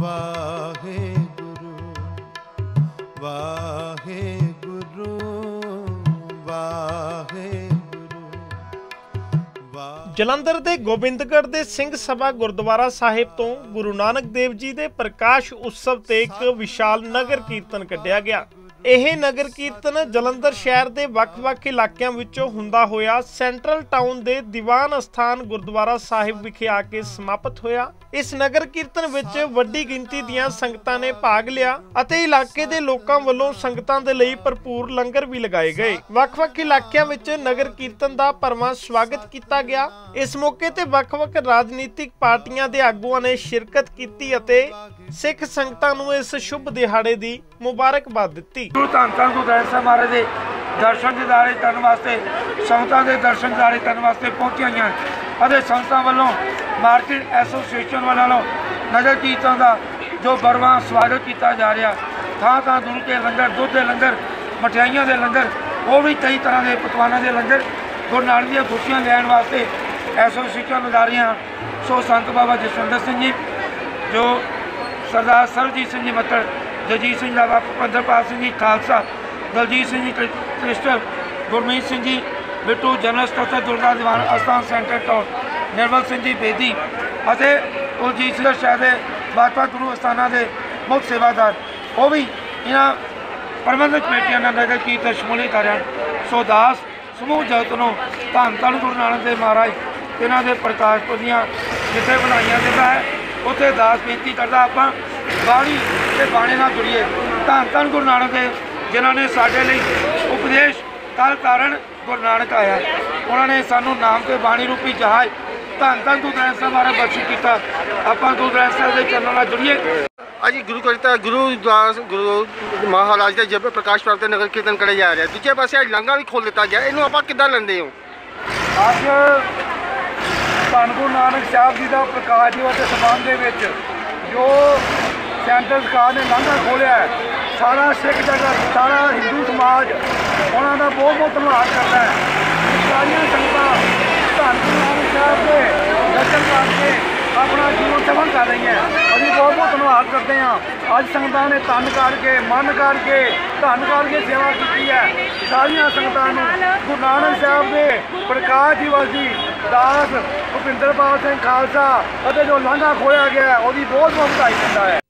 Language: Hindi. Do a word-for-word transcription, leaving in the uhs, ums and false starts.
वाहे गुरु वाहे गुरु वाहे गुरु वाहे। जलंधर के गोबिंदगढ़ के सिंह सभा गुरुद्वारा साहिब तो गुरु नानक देव जी के प्रकाश उत्सव से एक विशाल नगर कीर्तन कढ़िया गया। यह नगर कीर्तन जलंधर शहर के वख-वख इलाकों विचों हुंदा होया सेंट्रल टाउन के दीवान अस्थान गुरुद्वारा साहिब विखे आके समाप्त होया। इस नगर कीर्तन विच वड्डी गिणती दीआं संगतां ने भाग लिया अते इलाके दे लोकां वल्लों संगतां दे लई भरपूर लंगर भी लगाए गए। वख-वख इलाकिआं विच नगर कीर्तन दा परवां स्वागत किया गया। इस मौके ते वख-वख राजनीतिक पार्टियां दे आगूआं ने शिरकत कीती अते सिख संगतां नूं इस शुभ दिहाड़े दी मुबारकबाद दित्ती। गुरु धन धन गुरु ग्रंथ साहब महाराज के दर्शन दीदारे करने वास्ते संगतां के दर्शन दीदारे करने वास्ते पहुंचियां गईआं अते संगतां वल्लों मार्केट एसोसीएशन वालों नगर कीर्तन का जो बरवा स्वागत किया जा रहा। थां थां दूध के लंगर, दुध के लंगर, मठियाइयां के लंगर, और भी कई तरह के पकवानों के लंगर गुरु नानक दी खुशियां लैण वास्ते एसोसीएशन लगा रही। सो संत बाबा जसवंत सिंह जी, जो सरदार सरबजीत सिंह जी मत्तर, दलजीत सिला, भिंडरपाल सिंह जी खालसा, दलजीत सिंह जी क्रिस्टल, गुरमीत सिंह जी बिट्टू, जनरल सतह दुर्गा दीवान अस्थान सेंट्रल टाउन, निर्मल सिंह जी बेदी और दलजीत सिला शाह के बापा गुरु अस्थाना के मुख्य सेवादार, वो भी इन्होंने प्रबंधक कमेटियां नगर कीर्तन शमूलियत कर रहे हैं। सो दास समूह जगत को धन धन गुरु नानक देव महाराज इन्हों के प्रकाश पुरनिया जिथे बनाइया देता है उत्थे दास बेनती करता आपां बाणी ते बाणे नाल जुड़िए। धन धन गुरु नानक देव जिन्हों ने साडे लई उपदेश कर कारण गुरु नानक आया, उन्होंने सानू नाम के बाणी रूपी जहाज धन धन गुरु ग्रंथ साहब महाराज बख्शी किया। आपां गुरु ग्रंथ साहब के चरणों नाल जुड़िए। अजी गुरु कविता गुरु दास गुरु महाराज के जब प्रकाश पर्व ते नगर कीर्तन करे जा रहा है, दूजे पासे लांघा भी खोल दिता गया, इनू आपां किद्दां लैंदे हो? अज धन गुरु नानक साहब जी का प्रकाश दिवस के संबंध दे विच जो सेंटर सरकार ने लांघा खोलिया है, सारा सिख जगत, सारा हिंदू समाज उन्हों का बहुत बहुत धन्यवाद करता है। सारिया संगत धन गुरु नानक साहब के दर्शन करके अपना जीवन दमन कर रही हैं। अभी बहुत बहुत धन्यवाद करते हैं। अज संगत ने तन करके मन करके धन करके सेवा की है। सारिया संगतों गुरु नानक साहब के प्रकाश दिवस की दास भिंडरपाल सिंह खालसा और जो लांघा खोलिया गया है, वो बहुत बहुत बधाई देता है।